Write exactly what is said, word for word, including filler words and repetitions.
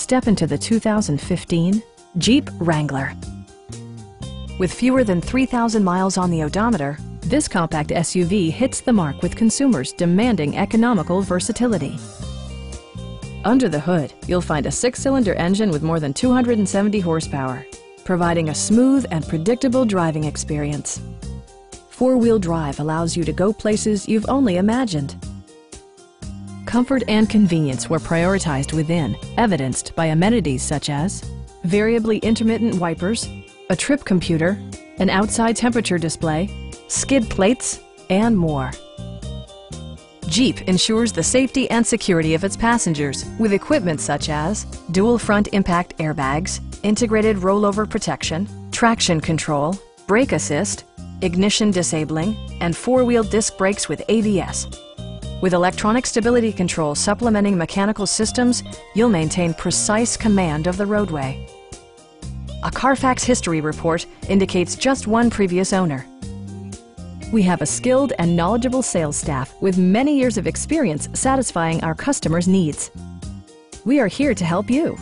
Step into the two thousand fifteen Jeep Wrangler. With fewer than three thousand miles on the odometer, this compact S U V hits the mark with consumers demanding economical versatility. Under the hood, you'll find a six-cylinder engine with more than two hundred seventy horsepower, providing a smooth and predictable driving experience. Four-wheel drive allows you to go places you've only imagined. Comfort and convenience were prioritized within, evidenced by amenities such as variably intermittent wipers, a trip computer, an outside temperature display, skid plates, and more. Jeep ensures the safety and security of its passengers with equipment such as dual front impact airbags, integrated rollover protection, traction control, brake assist, ignition disabling, and four-wheel disc brakes with A B S. With electronic stability control supplementing mechanical systems, you'll maintain precise command of the roadway. A Carfax history report indicates just one previous owner. We have a skilled and knowledgeable sales staff with many years of experience satisfying our customers' needs. We are here to help you.